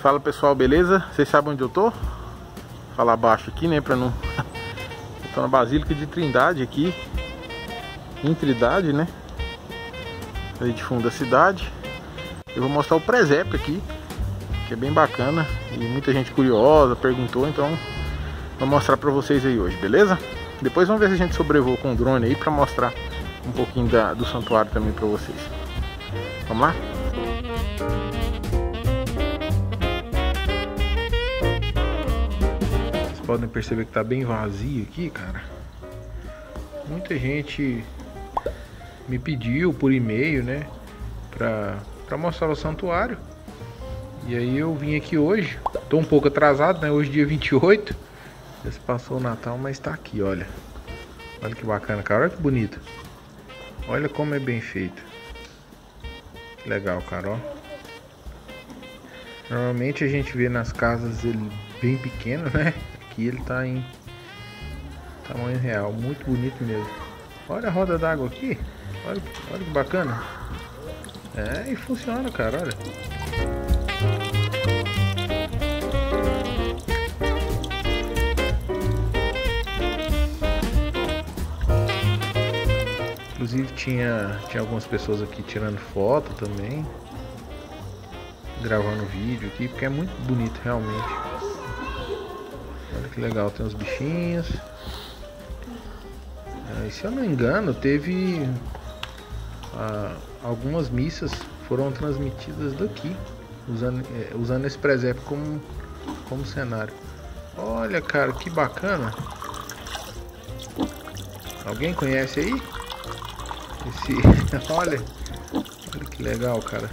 Fala pessoal, beleza? Vocês sabem onde eu tô? Vou falar baixo aqui, né? Pra não... Eu tô na Basílica de Trindade aqui. Em Trindade, né? Aí de fundo da cidade. Eu vou mostrar o presépio aqui, que é bem bacana. E muita gente curiosa perguntou, então vou mostrar pra vocês aí hoje, beleza? Depois vamos ver se a gente sobrevoa com o drone aí pra mostrar um pouquinho do santuário também pra vocês. Vamos lá? Vocês podem perceber que tá bem vazio aqui, cara. Muita gente me pediu por e-mail, né, pra mostrar o santuário. E aí eu vim aqui hoje. Tô um pouco atrasado, né? Hoje dia 28. Já se passou o Natal, mas tá aqui, olha. Olha que bacana, cara. Olha que bonito. Olha como é bem feito. Que legal, cara, ó. Normalmente a gente vê nas casas ele bem pequeno, né? Aqui ele tá em tamanho real. Muito bonito mesmo. Olha a roda d'água aqui. Olha que bacana. É, e funciona, cara, olha. Inclusive tinha algumas pessoas aqui tirando foto também, gravando vídeo aqui, porque é muito bonito realmente. Olha que legal, tem uns bichinhos. E se eu não me engano, teve algumas missas foram transmitidas daqui, usando esse presépio como cenário. Olha, cara, que bacana. Alguém conhece aí? Olha que legal, cara.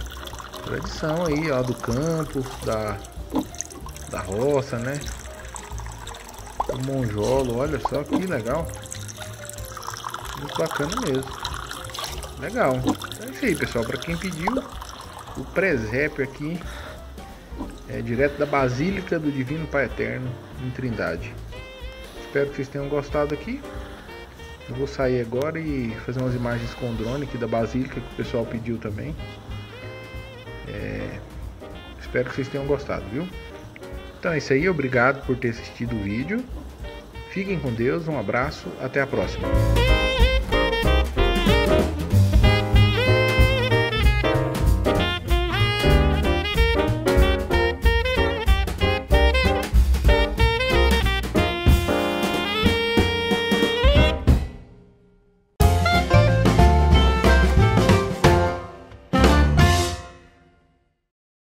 Tradição aí, ó, do campo, da roça, né? O monjolo, olha só que legal. Muito bacana mesmo. Legal. Então é isso aí, pessoal. Pra quem pediu, o presépio aqui é direto da Basílica do Divino Pai Eterno, em Trindade. Espero que vocês tenham gostado aqui. Eu vou sair agora e fazer umas imagens com o drone aqui da Basílica, que o pessoal pediu também. Espero que vocês tenham gostado, viu? Então é isso aí, obrigado por ter assistido o vídeo. Fiquem com Deus, um abraço, até a próxima.